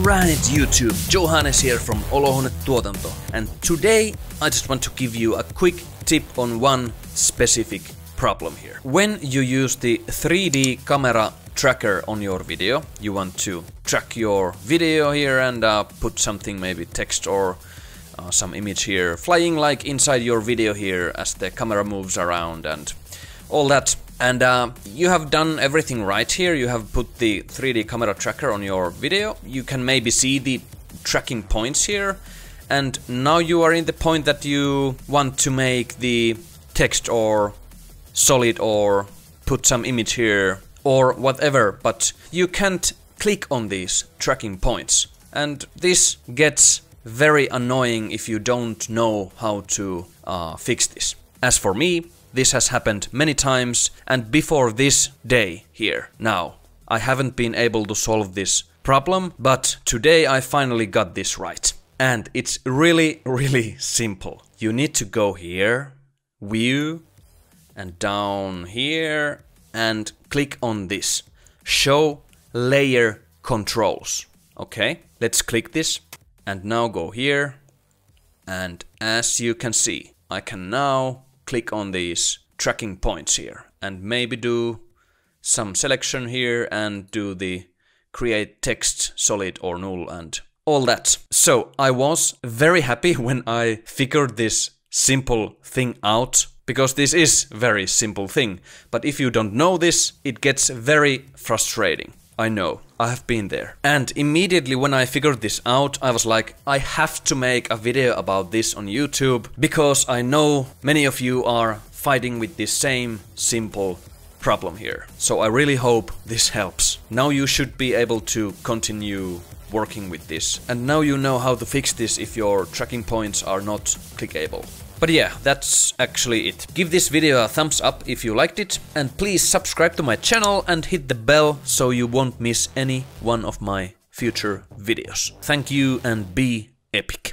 Alright, YouTube, Johannes here from Olohonen Tuotanto, and today I just want to give you a quick tip on one specific problem here. When you use the 3D camera tracker on your video, you want to track your video here and put something, maybe text or some image here, flying like inside your video here as the camera moves around and all that. And you have done everything right here. You have put the 3D camera tracker on your video. You can maybe see the tracking points here. And now you are in the point that you want to make the text or solid or put some image here or whatever. But you can't click on these tracking points. And this gets very annoying if you don't know how to fix this. As for me, this has happened many times, and before this day here, now, I haven't been able to solve this problem, but today I finally got this right. And it's really, really simple. You need to go here, view, and down here, and click on this. Show layer controls. Okay, let's click this, and now go here, and as you can see, I can now click on these tracking points here and maybe do some selection here and do the create text solid or null and all that. So I was very happy when I figured this simple thing out, because this is very simple thing. But if you don't know this, it gets very frustrating. I know, I have been there. And immediately when I figured this out, I was like, I have to make a video about this on YouTube, because I know many of you are fighting with this same simple problem here. So I really hope this helps. Now you should be able to continue working with this. And now you know how to fix this if your tracking points are not clickable. But yeah, that's actually it. Give this video a thumbs up if you liked it, and please subscribe to my channel and hit the bell so you won't miss any one of my future videos. Thank you and be epic.